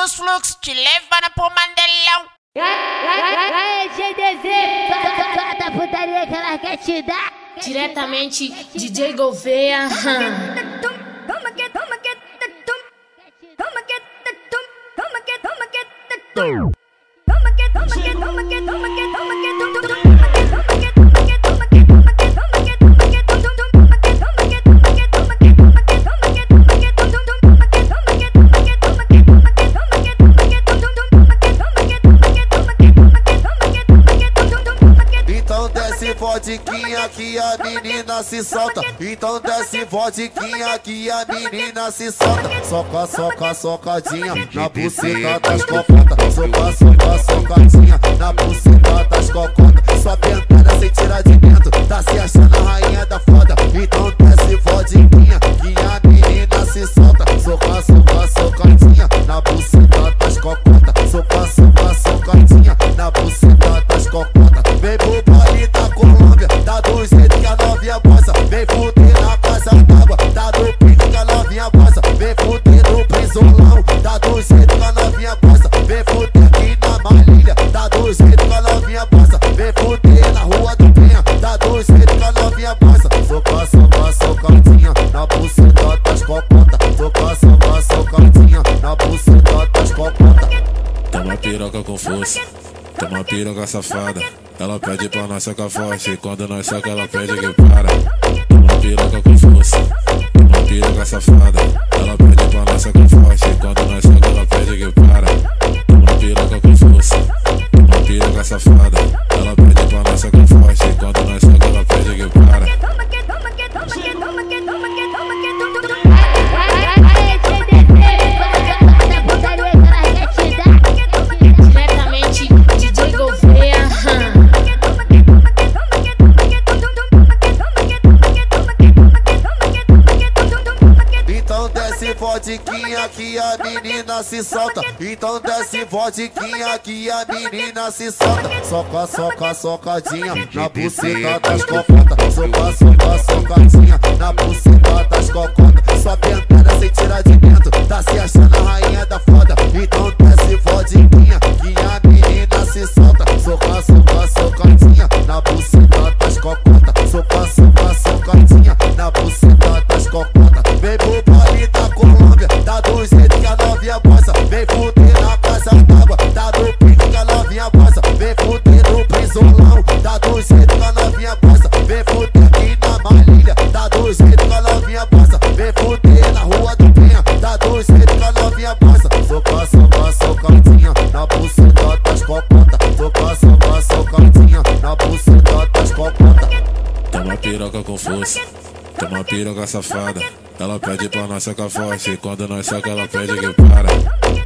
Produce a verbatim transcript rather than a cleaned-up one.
dos fluxos te levando pro Mandelão. Aê, G D Z, toda putaria que ela quer te dar. Diretamente, D J Gouveia. Vodiquinha que a menina se solta. Então desce vodiquinha que a menina se solta. Soca, soca, socadinha na buceta das cocotas. Soca, soca, socadinha na buceta das cocotas. Sua pentada sem tirar de dentro, tá se achando a rainha da foda. Então desce vodiquinha que a menina se solta. Soca, soca, socadinha na buceta das cocotas. Soca, soca, socadinha na buceta das cocotas. Vem pro baile da Colômbia, tá do jeito que a novinha gosta. Vem fuder na casa d'água, tá do pique que a novinha gosta. Vem fuder no prisolão, tá do jeito que a novinha gosta. Vem fuder aqui na Marília, tá do jeito que a novinha gosta. Vem fuder na Rua do Penha, tá do jeito que a novinha gosta. Soca, soca, socadinha na buceta das cocotas. Soca, soca, socadinha na buceta das cocotas. Toma piroca com força, toma piroca safada. Ela pede pra nós socar forte, quando nós soca ela pede que para. Toma piroca com força, toma piroca safada. Ela pede pra nós socar forte, quando nós soca ela pede que para. Toma piroca com força, toma piroca safada. Ela pede pra nós socar forte, quando nós soca ela pede que para. Vodiquinha que a menina se solta. Então desce vodiquinha que a menina se solta. Soca, soca, socadinha na buceta das cocotas. Soca, soca, socadinha na buceta das cocotas. Sua pentada sem tirar de dentro, tá se achando a rainha da foda. Então desce vodiquinha que a menina se solta. Soca, soca, socadinha na buceta das cocotas. Soca, soca, socadinha na buceta das cocotas. Vem pro baile da Colômbia, tá do jeito que a novinha gosta. Vem fuder na casa d'água, tá do pique que a novinha gosta. Vem fuder no prisolão, tá do jeito que a novinha gosta. Vem fuder aqui na Marília, tá do jeito que a novinha gosta. Vem fuder na Rua do Penha, tá do jeito que a novinha gosta. Soca, soca, socadinha na buceta das cocotas. Soca, soca, socadinha na buceta das cocotas. Toma piroca com força, toma piroca safada. Ela pede pra nós socar forte, quando nós soca ela pede que para.